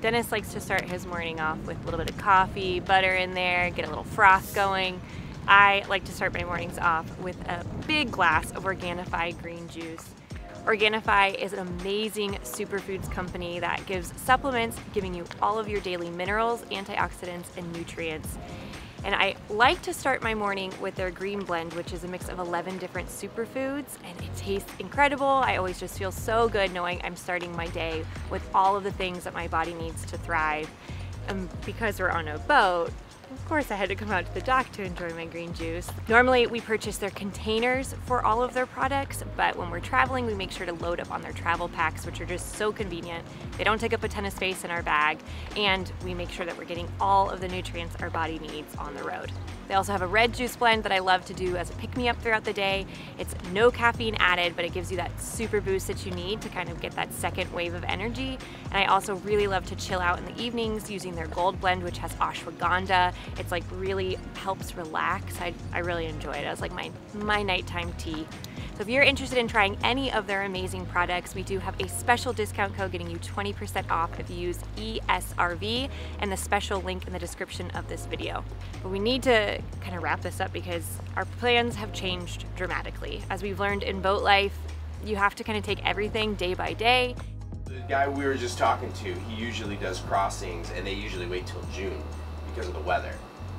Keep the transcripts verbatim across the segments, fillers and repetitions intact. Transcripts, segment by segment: Dennis likes to start his morning off with a little bit of coffee, butter in there, get a little froth going. I like to start my mornings off with a big glass of Organifi green juice. Organifi is an amazing superfoods company that gives supplements, giving you all of your daily minerals, antioxidants, and nutrients. And I like to start my morning with their green blend, which is a mix of eleven different superfoods, and it tastes incredible. I always just feel so good knowing I'm starting my day with all of the things that my body needs to thrive. And because we're on a boat, of course I had to come out to the dock to enjoy my green juice. Normally we purchase their containers for all of their products, but when we're traveling we make sure to load up on their travel packs, which are just so convenient. They don't take up a ton of space in our bag, and we make sure that we're getting all of the nutrients our body needs on the road. They also have a red juice blend that I love to do as a pick-me-up throughout the day. It's no caffeine added, but it gives you that super boost that you need to kind of get that second wave of energy. And I also really love to chill out in the evenings using their gold blend, which has ashwagandha. It's like really helps relax. I, I really enjoy it. It's like my, my nighttime tea. So if you're interested in trying any of their amazing products, we do have a special discount code getting you twenty percent off if you use E S R V and the special link in the description of this video. But we need to kind of wrap this up because our plans have changed dramatically. As we've learned in boat life, you have to kind of take everything day by day. The guy we were just talking to, he usually does crossings and they usually wait till June because of the weather.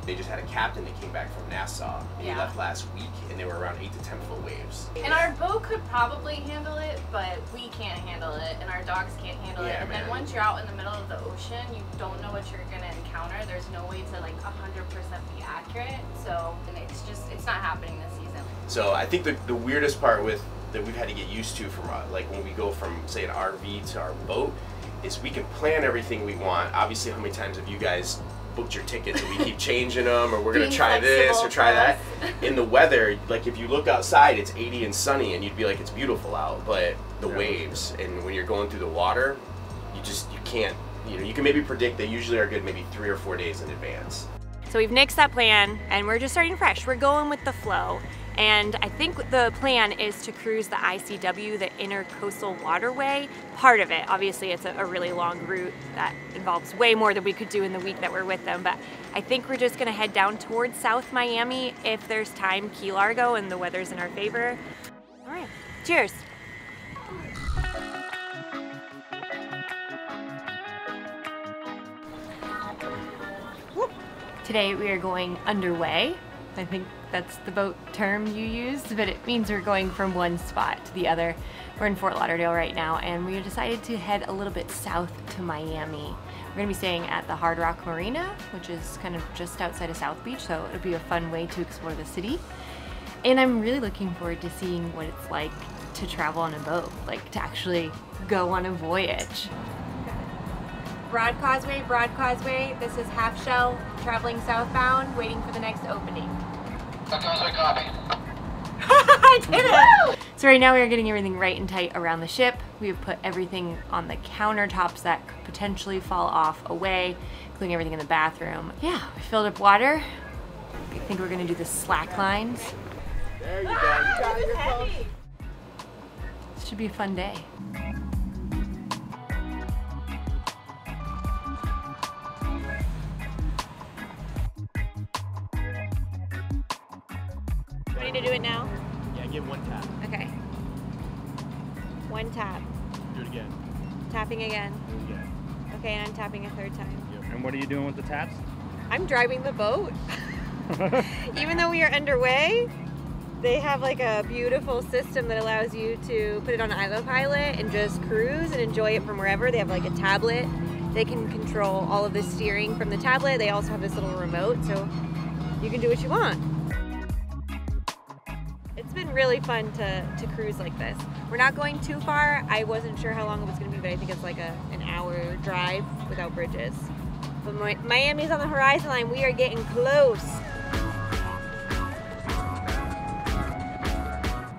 They just had a captain that came back from Nassau, and yeah. He left last week, and they were around eight to ten foot waves. And our boat could probably handle it, but we can't handle it, and our dogs can't handle yeah, it. And man. Then once you're out in the middle of the ocean, you don't know what you're going to encounter. There's no way to, like, one hundred percent be accurate. So and it's just, it's not happening this season. So I think the, the weirdest part with that we've had to get used to from, uh, like, when we go from, say, an R V to our boat, is we can plan everything we want. Obviously, how many times have you guys booked your tickets and we keep changing them, or we're going to try this or try that. In the weather, like if you look outside, it's eighty and sunny and you'd be like, it's beautiful out, but the yeah. waves, and when you're going through the water, you just, you can't, you know, you can maybe predict they usually are good maybe three or four days in advance. So we've nixed that plan and we're just starting fresh. We're going with the flow. And I think the plan is to cruise the I C W, the Intercoastal Waterway, part of it. Obviously, it's a, a really long route that involves way more than we could do in the week that we're with them. But I think we're just going to head down towards South Miami if there's time, Key Largo, and the weather's in our favor. All right, cheers. Today we are going underway. I think that's the boat term you used, but it means we're going from one spot to the other. We're in Fort Lauderdale right now, and we decided to head a little bit south to Miami. We're gonna be staying at the Hard Rock Marina, which is kind of just outside of South Beach, so it'll be a fun way to explore the city. And I'm really looking forward to seeing what it's like to travel on a boat, like to actually go on a voyage. Broad Causeway, Broad Causeway. This is Half Shell, traveling southbound, waiting for the next opening. That sounds like copy. I did it! So right now we are getting everything right and tight around the ship. We have put everything on the countertops that could potentially fall off away, including everything in the bathroom. Yeah, we filled up water. I think we're gonna do the slack lines. There you go, ah, you got it, you're close. This should be a fun day. Ready to do it now? Yeah, give one tap. Okay. One tap. Do it again. Tapping again. Do it again. Okay, and I'm tapping a third time. Yep. And what are you doing with the taps? I'm driving the boat. Even though we are underway, they have like a beautiful system that allows you to put it on autopilot and just cruise and enjoy it from wherever. They have like a tablet. They can control all of the steering from the tablet. They also have this little remote, so you can do what you want. It's been really fun to, to cruise like this. We're not going too far. I wasn't sure how long it was going to be, but I think it's like a, an hour drive without bridges. But Mi- Miami's on the horizon line. We are getting close.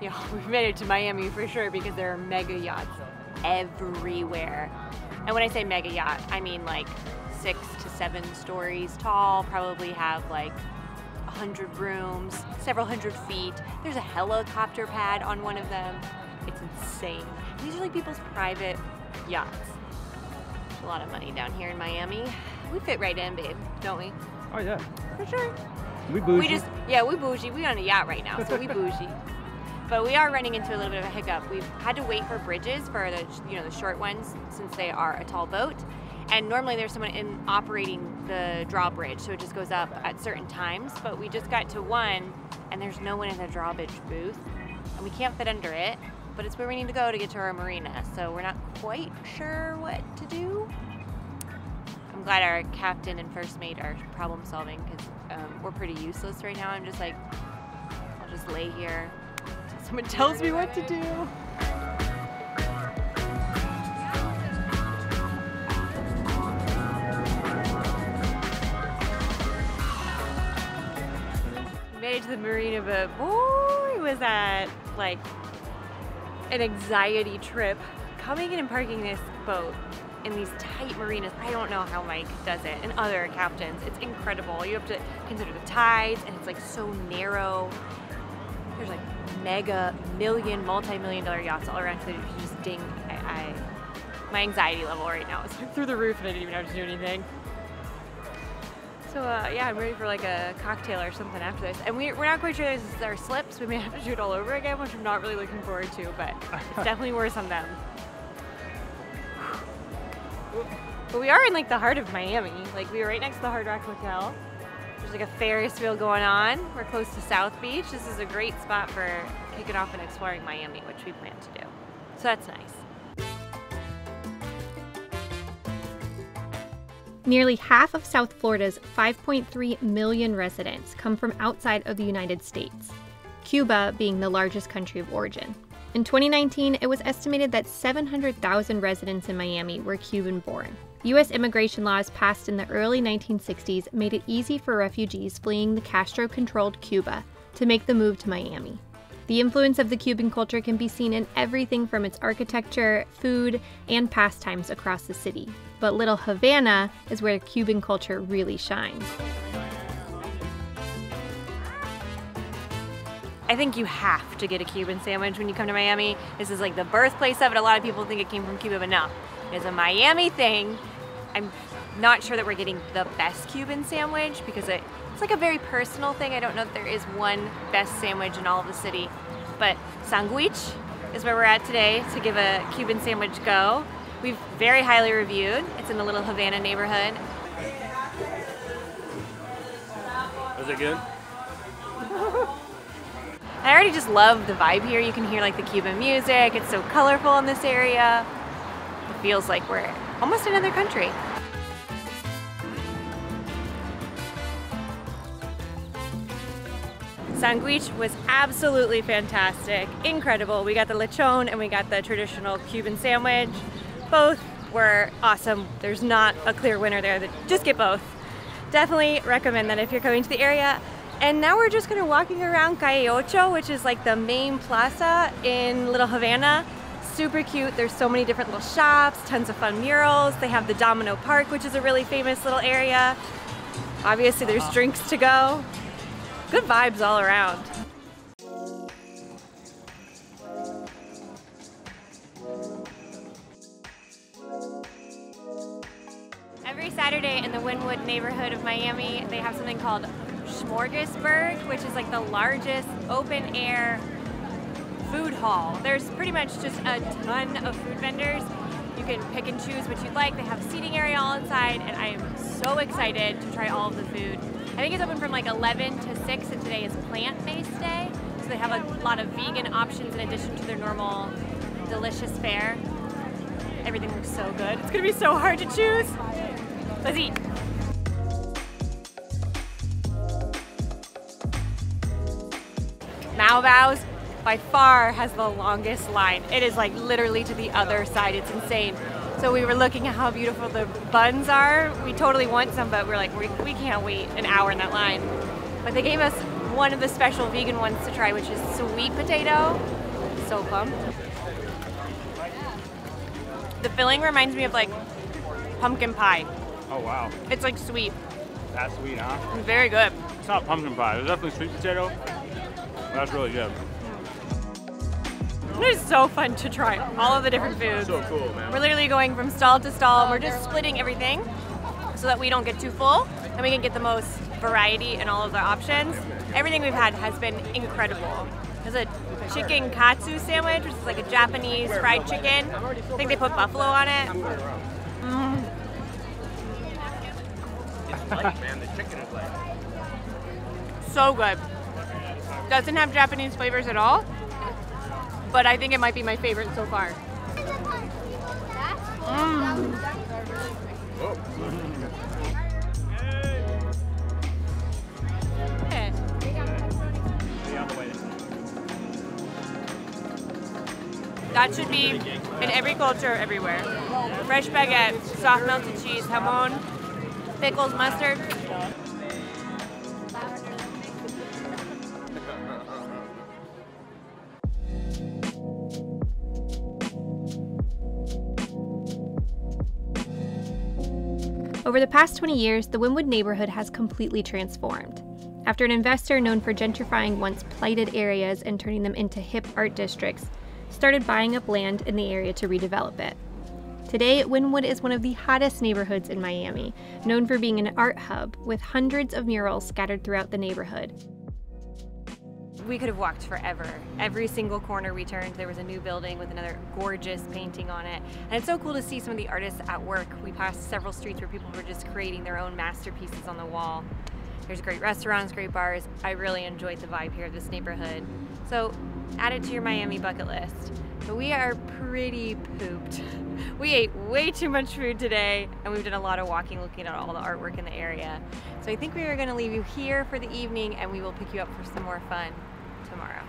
Yeah, we've made it to Miami for sure because there are mega yachts everywhere. And when I say mega yacht, I mean like six to seven stories tall, probably have like one hundred rooms, several hundred feet. There's a helicopter pad on one of them. It's insane. These are like people's private yachts. a lot of money down here in Miami. We fit right in, babe, don't we? Oh yeah. For sure. We bougie. We just, yeah, we bougie. We're on a yacht right now, so we bougie. But we are running into a little bit of a hiccup. We've had to wait for bridges for the, you know, the short ones, since they are a tall boat. And normally there's someone in operating the drawbridge, so it just goes up at certain times. But we just got to one, and there's no one in the drawbridge booth, and we can't fit under it. But it's where we need to go to get to our marina, so we're not quite sure what to do. I'm glad our captain and first mate are problem solving, because um, we're pretty useless right now. I'm just like, I'll just lay here until someone tells me what to do. We made it to the marina, but boy, was that like an anxiety trip. Coming in and parking this boat in these tight marinas, I don't know how Mike does it, and other captains. It's incredible. You have to consider the tides, and it's like so narrow. There's like mega, million, multi-million dollar yachts all around, so you just ding. I, I, my anxiety level right now is through the roof, and I didn't even have to do anything. So uh, yeah, I'm ready for like a cocktail or something after this. And we, we're not quite sure this is our slips. We may have to do it all over again, which I'm not really looking forward to, but it's definitely worse on them. But we are in like the heart of Miami. Like, we were right next to the Hard Rock Hotel. There's like a Ferris wheel going on. We're close to South Beach. This is a great spot for kicking off and exploring Miami, which we plan to do. So that's nice. Nearly half of South Florida's five point three million residents come from outside of the United States, Cuba being the largest country of origin. In twenty nineteen, it was estimated that seven hundred thousand residents in Miami were Cuban-born. U S immigration laws passed in the early nineteen sixties made it easy for refugees fleeing the Castro-controlled Cuba to make the move to Miami. The influence of the Cuban culture can be seen in everything from its architecture, food, and pastimes across the city. But Little Havana is where Cuban culture really shines. I think you have to get a Cuban sandwich when you come to Miami. This is like the birthplace of it. A lot of people think it came from Cuba, but no. It's a Miami thing. I'm not sure that we're getting the best Cuban sandwich, because it, it's like a very personal thing. I don't know if there is one best sandwich in all of the city, but Sanguich is where we're at today to give a Cuban sandwich go. We've very highly reviewed. It's in the Little Havana neighborhood. Is it good? I already just love the vibe here. You can hear like the Cuban music. It's so colorful in this area. It feels like we're almost in another country. Sanguich was absolutely fantastic, incredible. We got the lechon and we got the traditional Cuban sandwich. Both were awesome. There's not a clear winner there. Just get both. Definitely recommend that if you're coming to the area. And now we're just kind of walking around Calle Ocho, which is like the main plaza in Little Havana. Super cute. There's so many different little shops, tons of fun murals. They have the Domino Park, which is a really famous little area. Obviously there's drinks to go. Good vibes all around. Every Saturday in the Wynwood neighborhood of Miami, they have something called Smorgasburg, which is like the largest open air food hall. There's pretty much just a ton of food vendors. You can pick and choose what you'd like. They have seating area all inside, and I am so excited to try all of the food. I think it's open from like eleven to six, and today is plant-based day. So they have a lot of vegan options in addition to their normal delicious fare. Everything looks so good. It's gonna be so hard to choose. Let's eat. Mao Bao's by far has the longest line. It is like literally to the other side. It's insane. So we were looking at how beautiful the buns are. We totally want some, but we're like, we, we can't wait an hour in that line. But they gave us one of the special vegan ones to try, which is sweet potato. So pumped. The filling reminds me of like pumpkin pie. Oh wow. It's like sweet. That's sweet, huh? It's very good. It's not pumpkin pie. It's definitely sweet potato. That's really good. It is so fun to try all of the different foods. So cool, man. We're literally going from stall to stall and we're just splitting everything so that we don't get too full and we can get the most variety in all of the options. Everything we've had has been incredible. There's a chicken katsu sandwich, which is like a Japanese fried chicken. I think they put buffalo on it. Mm. It's light, man. The chicken is light. So good. Doesn't have Japanese flavors at all, but I think it might be my favorite so far. Mm. Okay. That should be in every culture, everywhere. Fresh baguette, soft melted cheese, jamon, pickles, mustard. Over the past twenty years, the Wynwood neighborhood has completely transformed. After an investor known for gentrifying once blighted areas and turning them into hip art districts, started buying up land in the area to redevelop it. Today, Wynwood is one of the hottest neighborhoods in Miami, known for being an art hub with hundreds of murals scattered throughout the neighborhood. We could have walked forever. Every single corner we turned, there was a new building with another gorgeous painting on it. And it's so cool to see some of the artists at work. We passed several streets where people were just creating their own masterpieces on the wall. There's great restaurants, great bars. I really enjoyed the vibe here of this neighborhood. So add it to your Miami bucket list. But we are pretty pooped. We ate way too much food today, and we've done a lot of walking, looking at all the artwork in the area. So I think we are gonna leave you here for the evening, and we will pick you up for some more fun tomorrow.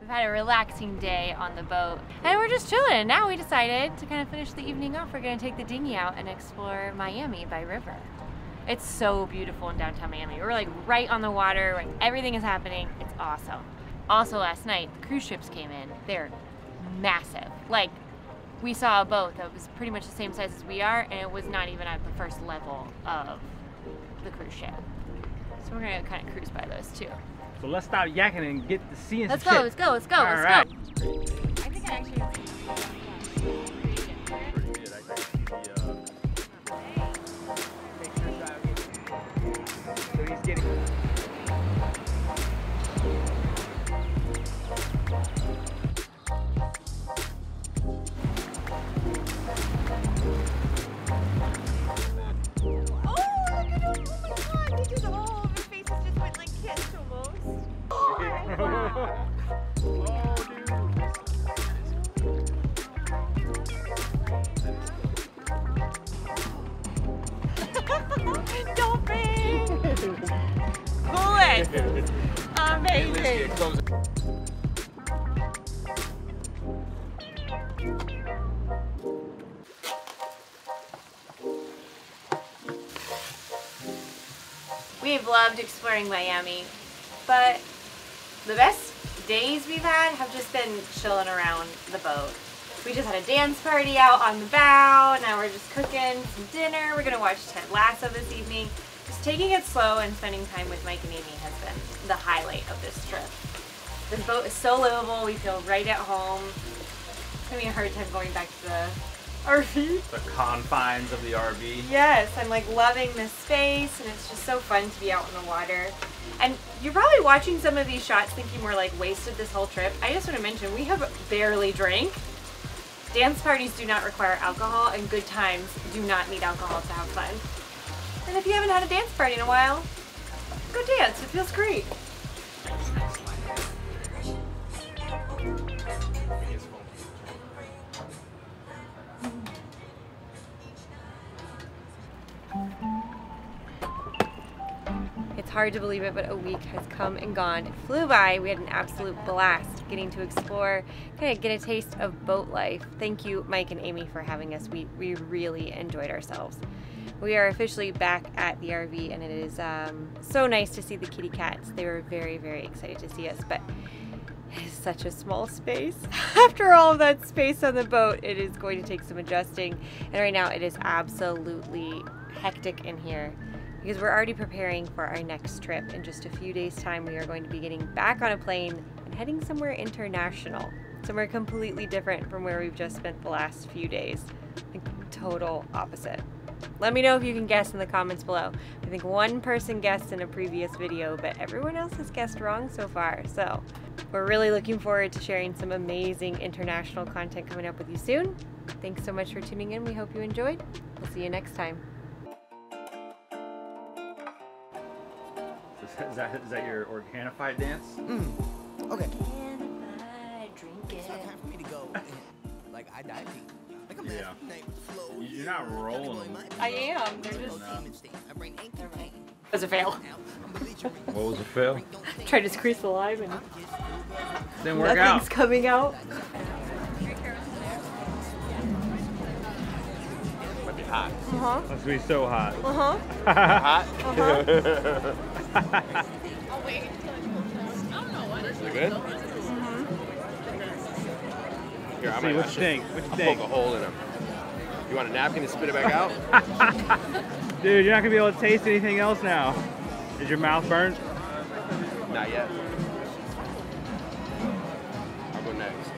We've had a relaxing day on the boat and we're just chilling. Now we decided to kind of finish the evening off. We're gonna take the dinghy out and explore Miami by river. It's so beautiful in downtown Miami. We're like right on the water, like everything is happening. It's awesome. Also last night, the cruise ships came in. They're massive. Like, we saw a boat that was pretty much the same size as we are, and it was not even at the first level of the cruise ship. So we're gonna kind of cruise by those too. So let's stop yakking and get to seeing some shit. Let's go, let's go, let's go, let's go. All right. I think I actually like it. Yeah. Pretty good, I think. The, uh, so he's getting... Amazing. We've loved exploring Miami, but the best days we've had have just been chilling around the boat. We just had a dance party out on the bow. Now we're just cooking some dinner. We're gonna watch Ted Lasso this evening. Taking it slow and spending time with Mike and Amy has been the highlight of this trip. The boat is so livable, we feel right at home. It's gonna be a hard time going back to the R V. The confines of the R V. Yes, I'm like loving this space and it's just so fun to be out in the water. And you're probably watching some of these shots thinking we're like wasted this whole trip. I just wanna mention, we have barely drank. Dance parties do not require alcohol and good times do not need alcohol to have fun. And if you haven't had a dance party in a while, go dance. It feels great. It's hard to believe it, but a week has come and gone. It flew by. We had an absolute blast getting to explore, kind of get a taste of boat life. Thank you, Mike and Amy, for having us. We, we really enjoyed ourselves. We are officially back at the R V and it is um, so nice to see the kitty cats. They were very, very excited to see us, but it is such a small space. After all of that space on the boat, it is going to take some adjusting. And right now it is absolutely hectic in here. because we're already preparing for our next trip. In just a few days' time, we are going to be getting back on a plane and heading somewhere international, somewhere completely different from where we've just spent the last few days. The total opposite. Let me know if you can guess in the comments below. I think one person guessed in a previous video, but everyone else has guessed wrong so far. So we're really looking forward to sharing some amazing international content coming up with you soon. Thanks so much for tuning in. We hope you enjoyed. We'll see you next time. Is that, is that your Organifi dance? Mm. Okay. Organifi, drink it. It's not time for me to go. Like, I died deep. Yeah. You're not rolling. I am. They're just. It was a fail. What was a fail? Tried to squeeze the lime and didn't work out. Nothing's coming out. Might be hot. Uh huh. Must be so hot. Uh huh. Hot. Uh huh. I'll wait until it cools down. I don't know what is it. Good. Here, I see, what you think? What you I'll think? Poke a hole in them. You want a napkin to spit it back out? Dude, you're not gonna be able to taste anything else now. Is your mouth burnt? Not yet.